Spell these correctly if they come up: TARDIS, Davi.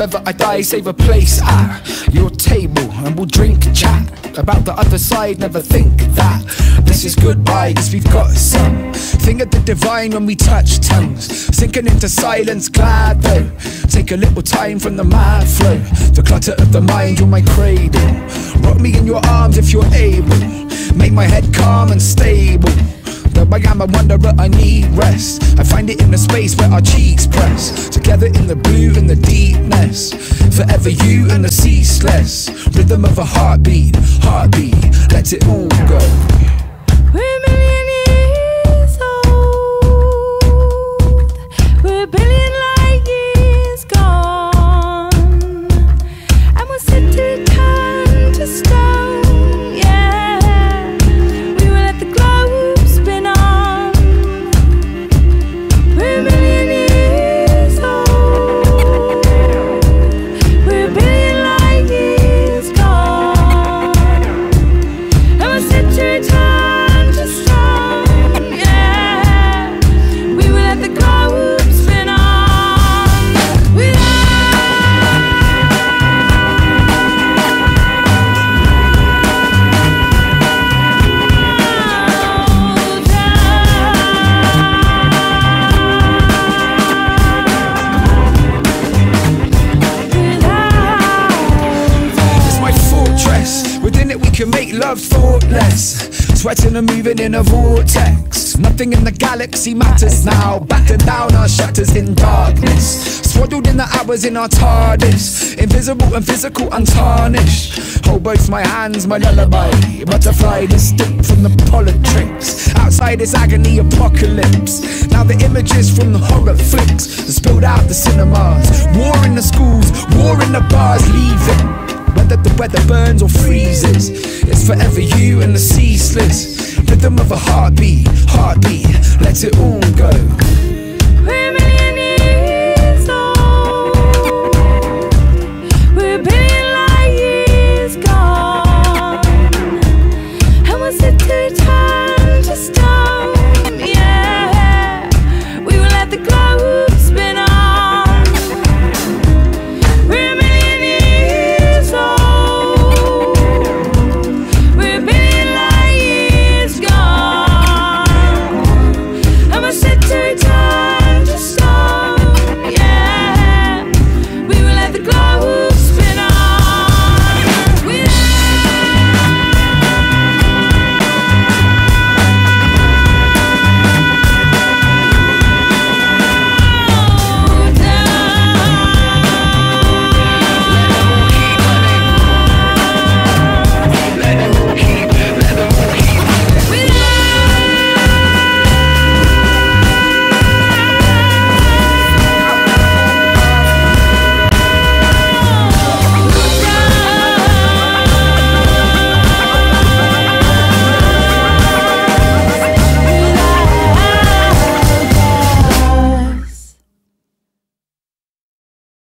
if ever I die, save a place at your table and we'll drink and chat about the other side. Never think that this is goodbye, cause we've got something of the divine when we touch tongues, sinking into silence. Glad though, take a little time from the mad flow, the clutter of the mind. You're my cradle, rock me in your arms if you're able, make my head calm and stable. Though I am a wanderer, I need rest. I find it in the space where our cheeks press together in the blue and the deepness. Forever you and the ceaseless rhythm of a heartbeat, heartbeat. Let it all go. We're a million years old. We're a billion light years gone, and we'll sit to turn to stone. Sweating and moving in a vortex. Nothing in the galaxy matters now. Battered down our shutters in darkness, swaddled in the hours in our TARDIS, invisible and physical untarnished. Hold both my hands, my lullaby, butterfly distinct from the politics. Outside this agony apocalypse, now the images from the horror flicks spilled out the cinemas. War in the schools, war in the bars, leaving whether the weather burns or freezes. It's forever you and the ceaseless rhythm of a heartbeat, heartbeat. Let it all go.